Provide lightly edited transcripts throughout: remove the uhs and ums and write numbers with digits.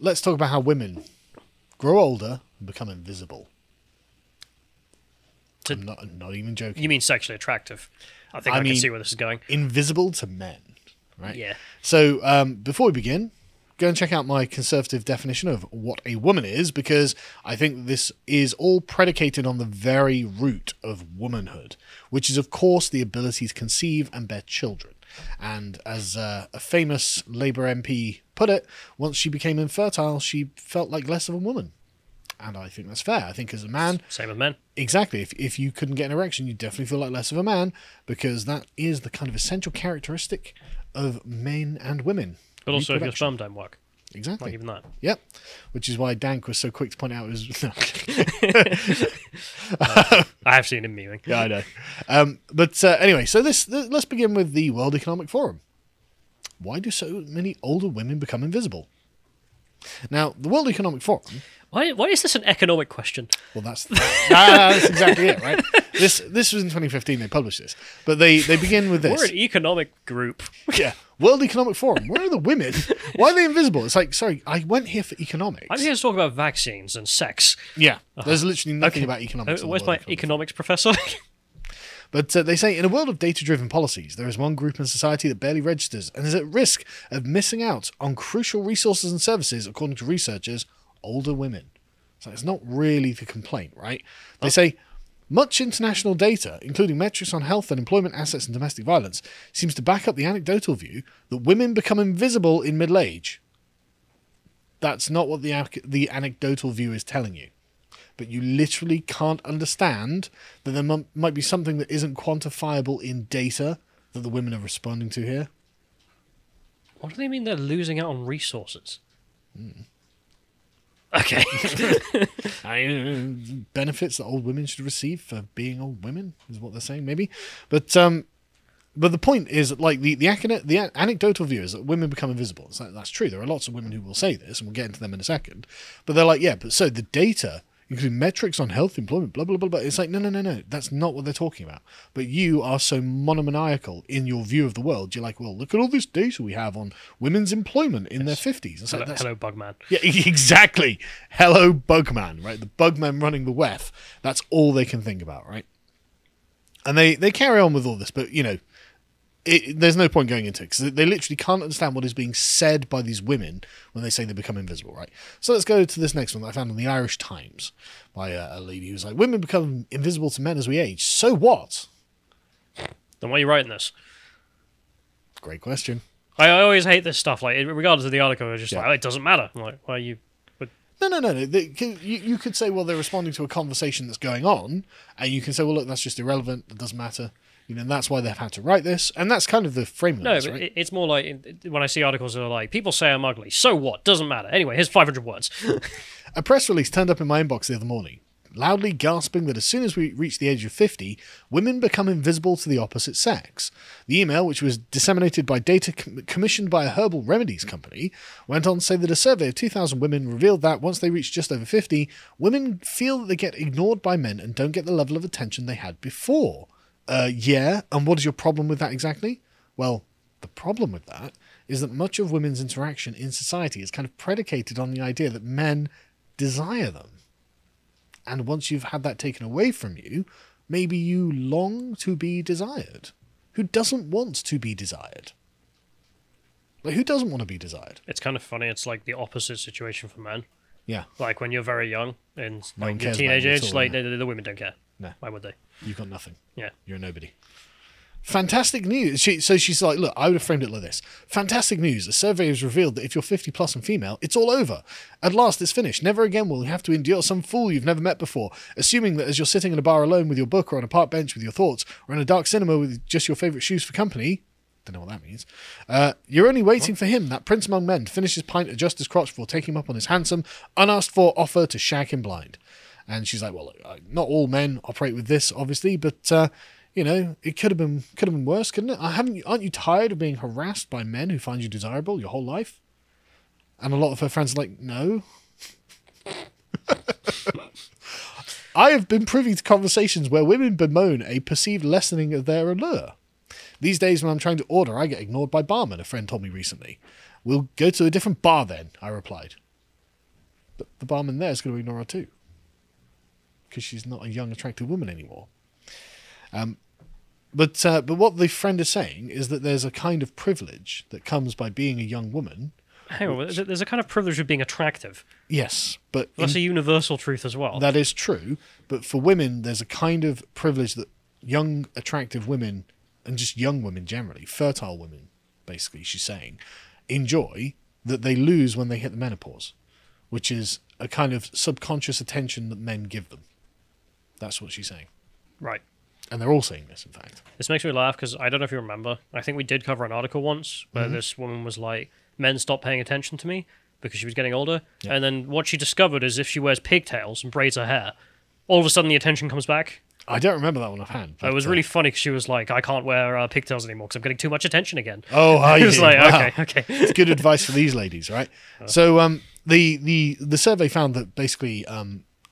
let's talk about how women grow older and become invisible. I'm not even joking. You mean sexually attractive? I mean, can see where this is going. Invisible to men, right? Yeah. So before we begin, go and check out my conservative definition of what a woman is, because I think this is all predicated on the very root of womanhood, which is, of course, the ability to conceive and bear children. And as a famous Labour MP put it, once she became infertile, she felt like less of a woman. And I think that's fair. I think as a man... Same with men. Exactly. If you couldn't get an erection, you definitely feel like less of a man, because that is the kind of essential characteristic of men and women. But also if your sperm don't work. Exactly. Not even that. Yep. Which is why Dank was so quick to point out it was... No. I have seen him mewing. Yeah, I know. But anyway, so let's begin with the World Economic Forum. Why do so many older women become invisible? Now, the World Economic Forum... Why is this an economic question? Well, that's exactly it, right? This was in 2015 they published this. But they begin with this. We're an economic group. Yeah. World Economic Forum. Where are the women? Why are they invisible? It's like, sorry, I went here for economics. I'm here to talk about vaccines and sex. Yeah. There's literally nothing about economics. Where's my economics professor? But they say, in a world of data-driven policies, there is one group in society that barely registers and is at risk of missing out on crucial resources and services, according to researchers, older women. So it's not really the complaint, right? They say, much international data, including metrics on health and employment assets and domestic violence, seems to back up the anecdotal view that women become invisible in middle age. That's not what the anecdotal view is telling you. But you literally can't understand that there might be something that isn't quantifiable in data that the women are responding to here. What do they mean they're losing out on resources? Mm. Okay. Benefits that old women should receive for being old women is what they're saying, maybe. But the point is that, like, the anecdotal view is that women become invisible. It's like, that's true. There are lots of women who will say this, and we'll get into them in a second. But they're like, yeah, but so the data... Including metrics on health, employment, blah, blah, blah, blah. It's like, no, no, no, no. That's not what they're talking about. But you are so monomaniacal in your view of the world. You're like, well, look at all this data we have on women's employment in their 50s. It's like, hello, Bugman. Yeah, exactly. Hello, Bugman, right? The Bugman running the WEF. That's all they can think about, right? And they carry on with all this, but, you know, there's no point going into it because they literally can't understand what is being said by these women when they say they become invisible, right? So let's go to this next one that I found in the Irish Times by a lady who's like, women become invisible to men as we age. So what? Then why are you writing this? Great question. I always hate this stuff. Like, regardless of the article, it's just like, oh, it doesn't matter. I'm like, why are you... No, no, no, no. You could say, well, they're responding to a conversation that's going on, and you can say, well, look, that's just irrelevant. It doesn't matter. You know, and that's why they've had to write this, and that's kind of the framework. No, but right? It's more like when I see articles that are like, people say I'm ugly, so what? Doesn't matter. Anyway, here's 500 words. A press release turned up in my inbox the other morning, loudly gasping that as soon as we reach the age of 50, women become invisible to the opposite sex. The email, which was disseminated by data commissioned by a herbal remedies company, went on to say that a survey of 2,000 women revealed that once they reach just over 50, women feel that they get ignored by men and don't get the level of attention they had before. Yeah, and what is your problem with that exactly? Well, the problem with that is that much of women's interaction in society is kind of predicated on the idea that men desire them. And once you've had that taken away from you, maybe you long to be desired. Who doesn't want to be desired? Like, who doesn't want to be desired? It's kind of funny. It's like the opposite situation for men. Yeah. Like, when you're very young, in like your teenage age, like, the women don't care. No. Why would they? You've got nothing. Yeah. You're a nobody. Fantastic news. So she's like, look, I would have framed it like this. Fantastic news. A survey has revealed that if you're 50 plus and female, it's all over. At last, it's finished. Never again will you have to endure some fool you've never met before, assuming that as you're sitting in a bar alone with your book or on a park bench with your thoughts or in a dark cinema with just your favourite shoes for company... Don't know what that means. You're only waiting for him, that prince among men, to finish his pint, adjust his crotch before taking him up on his handsome, unasked-for offer to shag him blind. And she's like, well, not all men operate with this, obviously, but you know, it could have been worse, couldn't it? Aren't you tired of being harassed by men who find you desirable your whole life? And a lot of her friends are like, no. I have been privy to conversations where women bemoan a perceived lessening of their allure. These days when I'm trying to order, I get ignored by barmen, a friend told me recently. We'll go to a different bar then, I replied. But the barman there is going to ignore her too, because she's not a young, attractive woman anymore. But what the friend is saying is that there's a kind of privilege that comes by being a young woman. Hang on, there's a kind of privilege of being attractive. Yes, but that's a universal truth as well. That is true, but for women, there's a kind of privilege that young, attractive women, and just young women generally, fertile women, basically, she's saying, enjoy that they lose when they hit the menopause, which is a kind of subconscious attention that men give them. That's what she's saying. Right. And they're all saying this, in fact. This makes me laugh because I don't know if you remember. I think we did cover an article once where this woman was like, men stopped paying attention to me because she was getting older. Yep. And then what she discovered is if she wears pigtails and braids her hair, all of a sudden the attention comes back. I don't remember that one offhand. It was really funny because she was like, I can't wear pigtails anymore because I'm getting too much attention again. Oh, I was like, wow. Okay. It's good advice for these ladies, right? So the survey found that basically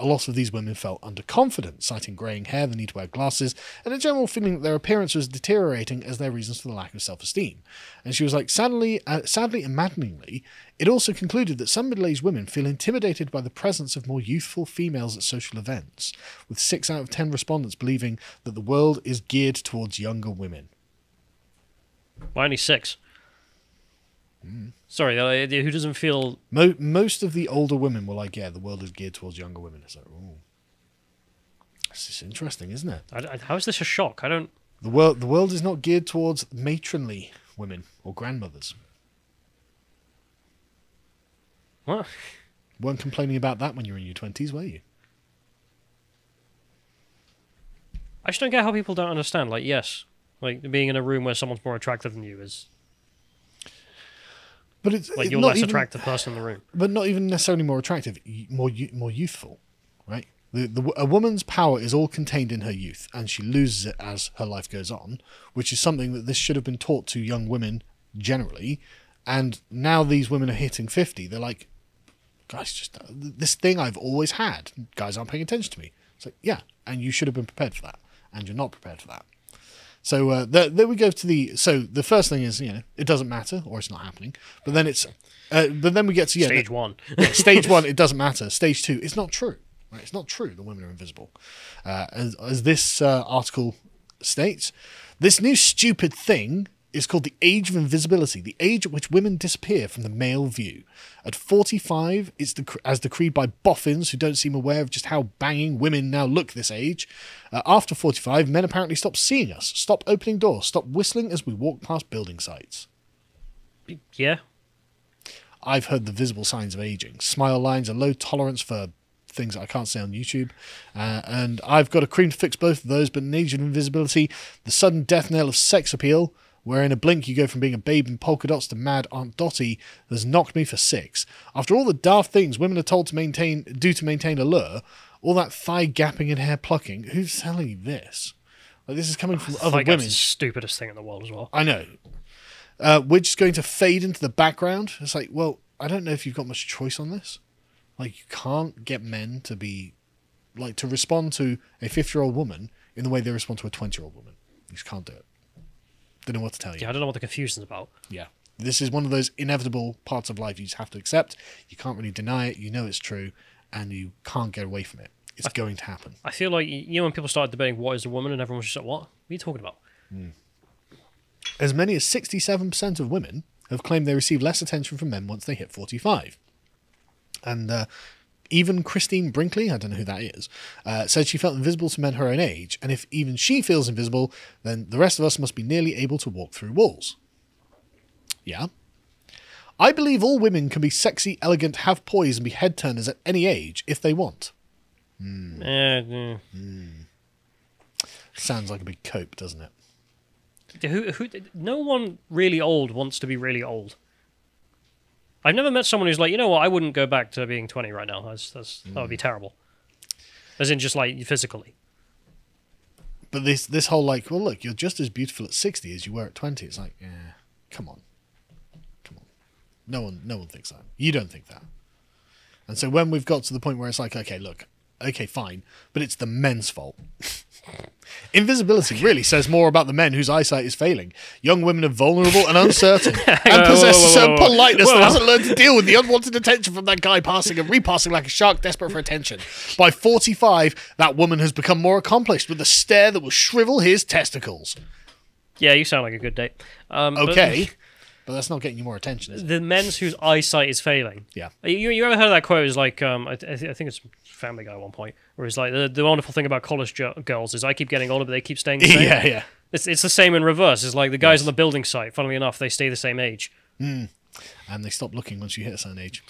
a lot of these women felt underconfident, citing graying hair, the need to wear glasses, and a general feeling that their appearance was deteriorating as their reasons for the lack of self-esteem. And she was like, sadly and maddeningly, it also concluded that some middle-aged women feel intimidated by the presence of more youthful females at social events, with 6 out of 10 respondents believing that the world is geared towards younger women. Why only 6? Sorry, who doesn't feel... Most of the older women were like, yeah, the world is geared towards younger women. It's like, oh, this is interesting, isn't it? How is this a shock? I don't... The world is not geared towards matronly women or grandmothers. What? You weren't complaining about that when you were in your 20s, were you? I just don't get how people don't understand. Like, yes, like being in a room where someone's more attractive than you is... But it's like you're less attractive person in the room, but not even necessarily more attractive, more youthful, right? A woman's power is all contained in her youth, and she loses it as her life goes on, which is something that this should have been taught to young women generally. And now these women are hitting 50. They're like, guys, just this thing I've always had. Guys aren't paying attention to me. It's like, yeah, and you should have been prepared for that, and you're not prepared for that. So there we go to the... So the first thing is, you know, it doesn't matter or it's not happening. But then it's... but then we get to... Yeah, stage one. Stage one, it doesn't matter. Stage two, it's not true. Right? It's not true the women are invisible. As this article states, this new stupid thing is called the age of invisibility, the age at which women disappear from the male view. At 45, it's as decreed by boffins who don't seem aware of just how banging women now look this age. After 45, men apparently stop seeing us, stop opening doors, stop whistling as we walk past building sites. Yeah. I've heard the visible signs of aging. Smile lines, a low tolerance for things I can't say on YouTube. And I've got a cream to fix both of those, but an age of invisibility, the sudden death knell of sex appeal... where in a blink you go from being a babe in polka dots to mad Aunt Dottie has knocked me for 6. After all the daft things women are told to maintain allure, all that thigh gapping and hair plucking, who's telling you this? Like, this is coming from other women. That's the stupidest thing in the world as well. I know. We're just going to fade into the background. It's like, well, I don't know if you've got much choice on this. Like, you can't get men to be, like, to respond to a 50-year-old woman in the way they respond to a 20-year-old woman. You just can't do it. Don't know what to tell you. Yeah, I don't know what the confusion's about. Yeah. This is one of those inevitable parts of life you just have to accept. You can't really deny it. You know it's true, and you can't get away from it. It's going to happen. I feel like, you know, when people started debating what is a woman, and everyone was just like, what are you talking about? Mm. As many as 67% of women have claimed they receive less attention from men once they hit 45. And even Christine Brinkley, I don't know who that is, said she felt invisible to men her own age, and if even she feels invisible, then the rest of us must be nearly able to walk through walls. Yeah. I believe all women can be sexy, elegant, have poise, and be head-turners at any age, if they want. Mm. Sounds like a big cope, doesn't it? No one really old wants to be really old. I've never met someone who's like, you know what, I wouldn't go back to being 20 right now. That would be terrible. As in just like physically. But this whole like, well, look, you're just as beautiful at 60 as you were at 20. It's like, yeah, come on. No one thinks that. You don't think that. And so when we've got to the point where it's like, okay, look, okay, fine, but it's the men's fault. Invisibility really says more about the men whose eyesight is failing. Young women are vulnerable and uncertain and possess a certain politeness that hasn't learned to deal with the unwanted attention from that guy passing and repassing like a shark desperate for attention. By 45, that woman has become more accomplished with a stare that will shrivel his testicles. Yeah, you sound like a good date. Okay. But that's not getting you more attention, is it? The men's whose eyesight is failing. Yeah. You ever heard of that quote? It's like, I think it's Family Guy at one point, where it's like, the wonderful thing about college girls is I keep getting older, but they keep staying the same. Yeah, yeah. It's the same in reverse. It's like the guys on the building site, funnily enough, they stay the same age. Mm. And they stop looking once you hit a certain age.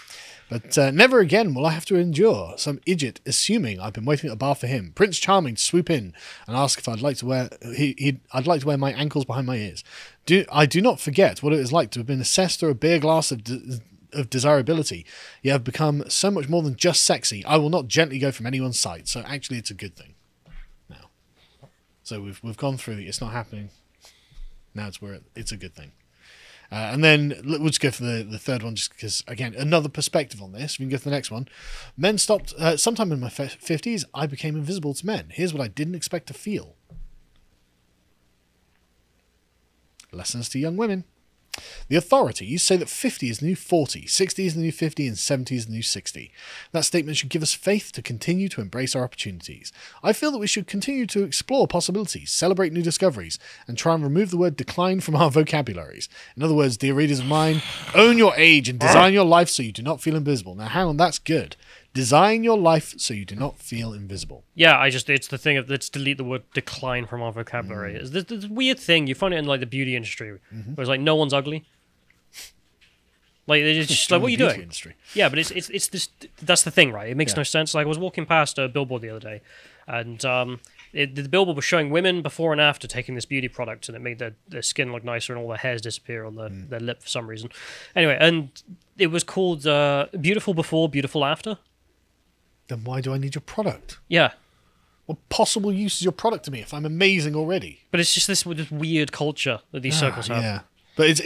But never again will I have to endure some idiot assuming I've been waiting at the bar for him. Prince Charming to swoop in and ask if I'd like to wear I'd like to wear my ankles behind my ears. I do not forget what it is like to have been assessed through a beer glass of desirability. You have become so much more than just sexy. I will not gently go from anyone's sight. So actually, it's a good thing. Now, so we've gone through. It's not happening. Now it's where it's a good thing. And then we'll just go for the third one, just because, again, another perspective on this. We can go to the next one. Men stopped. Sometime in my 50s, I became invisible to men. Here's what I didn't expect to feel. Lessons to young women. The authorities say that 50 is the new 40, 60 is the new 50, and 70 is the new 60. That statement should give us faith to continue to embrace our opportunities. I feel that we should continue to explore possibilities, celebrate new discoveries, and try and remove the word decline from our vocabularies. In other words, dear readers of mine, own your age and design your life so you do not feel invisible. Now, hang on, that's good. Design your life so you do not feel invisible. Yeah, it's the thing of let's delete the word decline from our vocabulary. It's this weird thing. You find it in like the beauty industry where it's like no one's ugly. Like it's just like what are you doing? Industry. Yeah, but it's this, that's the thing, right? It makes no sense. Like I was walking past a billboard the other day and the billboard was showing women before and after taking this beauty product and it made their skin look nicer and all their hairs disappear on their lip for some reason. Anyway, and it was called Beautiful Before, Beautiful After. Then why do I need your product? Yeah. What possible use is your product to me if I'm amazing already? But it's just this weird culture that these circles have. Yeah. But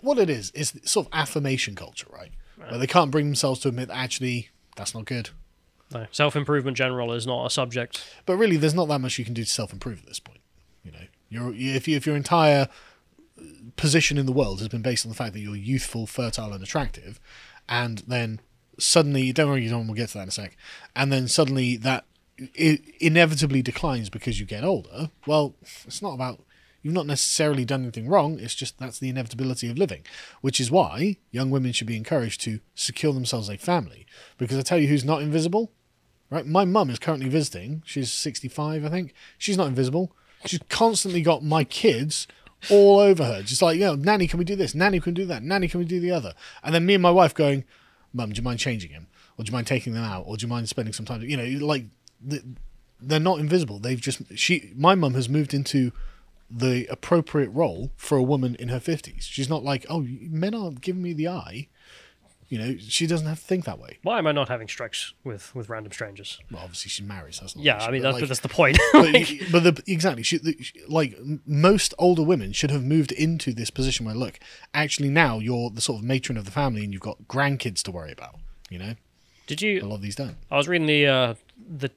what it is sort of affirmation culture, right? Where they can't bring themselves to admit that actually that's not good. No. Self-improvement general is not a subject. But really, there's not that much you can do to self-improve at this point. You know, if your entire position in the world has been based on the fact that you're youthful, fertile, and attractive, and then suddenly, don't worry, we'll get to that in a sec, and then suddenly that inevitably declines because you get older, well, it's not about, you've not necessarily done anything wrong, it's just that's the inevitability of living, which is why young women should be encouraged to secure themselves a family, because I tell you who's not invisible, right? My mum is currently visiting, she's 65, I think, she's not invisible, she's constantly got my kids all over her, just like, you know, nanny, can we do this? Nanny, can we do that? Nanny, can we do the other? And then me and my wife going, Mum, do you mind changing him? Or do you mind taking them out? Or do you mind spending some time? You know, like, they're not invisible. They've just... My mum has moved into the appropriate role for a woman in her 50s. She's not like, oh, men aren't giving me the eye. You know, she doesn't have to think that way. Why am I not having strikes with random strangers? Well, obviously she marries. That's not I mean, but that's the point. Exactly. Like, most older women should have moved into this position where, look, actually now you're the sort of matron of the family and you've got grandkids to worry about, you know? A lot of these don't. I was reading the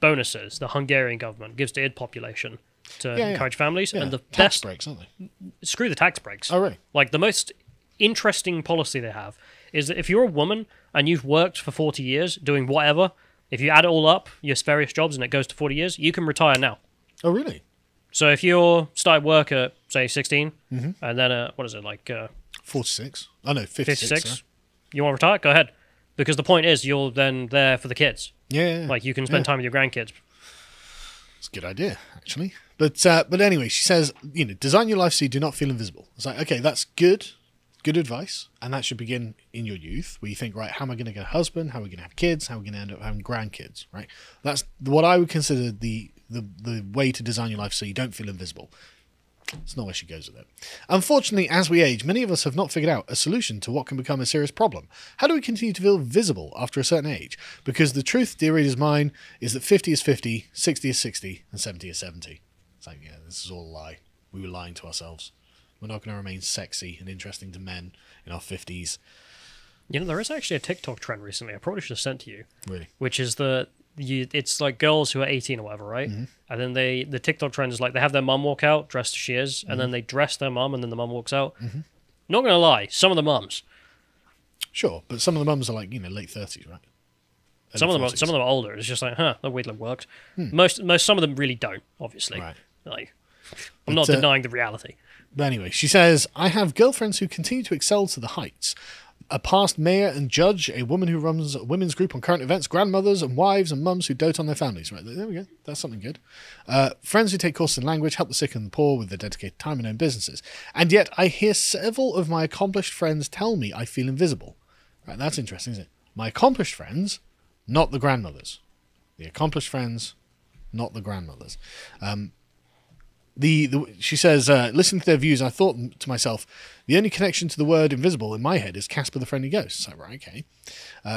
bonuses the Hungarian government gives to id population to encourage families. Yeah, and the tax breaks, aren't they? Screw the tax breaks. Oh, really? Like, the most interesting policy they have is that if you're a woman and you've worked for 40 years doing whatever, if you add it all up, your various jobs, and it goes to 40 years, you can retire now. Oh, really? So if you start work at, say, 16, and then, what is it, like... 46. Oh, no, 56. 56. You want to retire? Go ahead. Because the point is, you're then there for the kids. Yeah. Like, you can spend time with your grandkids. It's a good idea, actually. But anyway, she says, you know, design your life so you do not feel invisible. It's like, okay, that's good. Good advice, and that should begin in your youth, where you think, right, how am I going to get a husband? How are we going to have kids? How are we going to end up having grandkids? Right, that's what I would consider the way to design your life so you don't feel invisible. It's not where she goes with it. Unfortunately, as we age, many of us have not figured out a solution to what can become a serious problem. How do we continue to feel visible after a certain age? Because the truth, dear readers mine, is that 50 is 50, 60 is 60, and 70 is 70. It's like, yeah, this is all a lie. We were lying to ourselves. We're not going to remain sexy and interesting to men in our 50s. You know, there is actually a TikTok trend recently I probably should have sent to you. Really? Which is the it's like girls who are 18 or whatever, right? Mm-hmm. And then the TikTok trend is like they have their mum walk out dressed as she is, and then they dress their mum, and then the mum walks out. Mm-hmm. Not going to lie, some of the mums. Sure, but some of the mums are like, you know, late 30s, right? Early some of them are older. It's just like, huh, that weird look worked. Hmm. Some of them really don't, obviously. Right. Like, I'm not denying the reality. But anyway, she says, I have girlfriends who continue to excel to the heights. A past mayor and judge, a woman who runs a women's group on current events, grandmothers and wives and mums who dote on their families. Right, there we go. That's something good. Friends who take courses in language, help the sick and the poor with their dedicated time and own businesses. And yet I hear several of my accomplished friends tell me I feel invisible. Right, that's interesting, isn't it? My accomplished friends, not the grandmothers. The accomplished friends, not the grandmothers. She says, listening to their views, I thought to myself, the only connection to the word invisible in my head is Casper the Friendly Ghost. So, right, okay.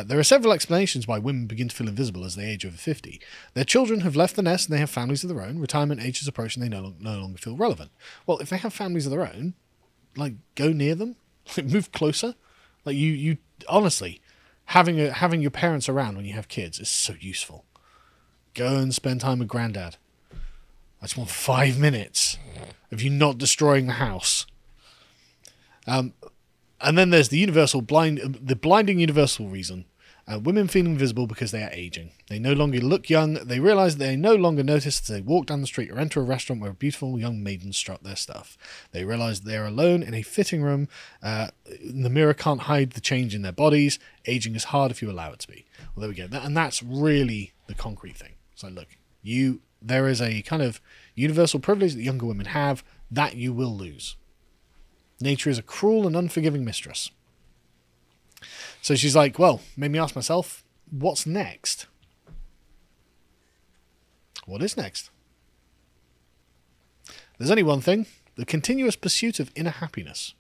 There are several explanations why women begin to feel invisible as they age over 50. Their children have left the nest and they have families of their own. Retirement age is approaching and they no longer feel relevant. Well, if they have families of their own, like, go near them. Like, move closer. Like, you honestly, having your parents around when you have kids is so useful. Go and spend time with granddad. I just want 5 minutes of you not destroying the house. And then there's the blinding universal reason. Women feel invisible because they are aging. They no longer look young. They realize they no longer notice as they walk down the street or enter a restaurant where a beautiful young maiden strut their stuff. They realize they're alone in a fitting room. The mirror can't hide the change in their bodies. Aging is hard if you allow it to be. Well, there we go. And that's really the concrete thing. So look, there is a kind of universal privilege that younger women have that you will lose. Nature is a cruel and unforgiving mistress. So she's like, well, made me ask myself, what's next? What is next? There's only one thing, the continuous pursuit of inner happiness.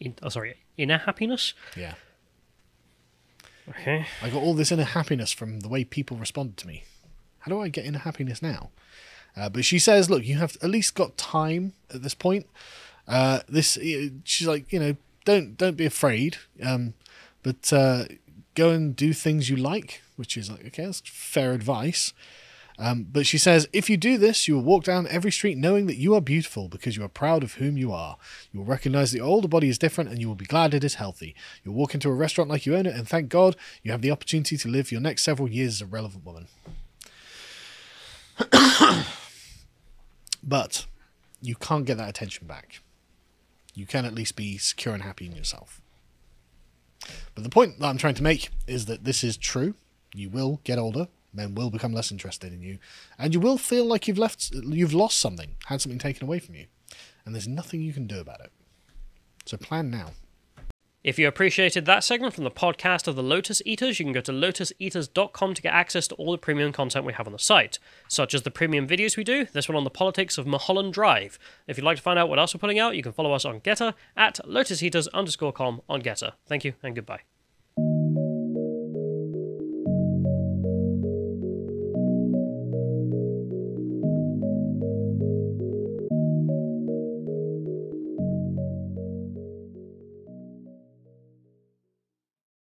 Inner happiness? Yeah. Okay. I got all this inner happiness from the way people responded to me. How do I get into happiness now? But she says, look, you have at least got time at this point. She's like, you know, don't be afraid, but go and do things you like, which is like, okay, that's fair advice. But she says, if you do this, you will walk down every street knowing that you are beautiful because you are proud of whom you are. You will recognize the older body is different and you will be glad it is healthy. You'll walk into a restaurant like you own it and thank God you have the opportunity to live your next several years as a relevant woman. But you can't get that attention back. You can at least be secure and happy in yourself. But the point that I'm trying to make is that this is true. You will get older. Men will become less interested in you. And you will feel like you've lost something, had something taken away from you. And there's nothing you can do about it. So plan now. If you appreciated that segment from the podcast of the Lotus Eaters, you can go to lotuseaters.com to get access to all the premium content we have on the site, such as the premium videos we do, this one on the politics of Mulholland Drive. If you'd like to find out what else we're putting out, you can follow us on Getter at lotuseaters_com on Getter. Thank you and goodbye.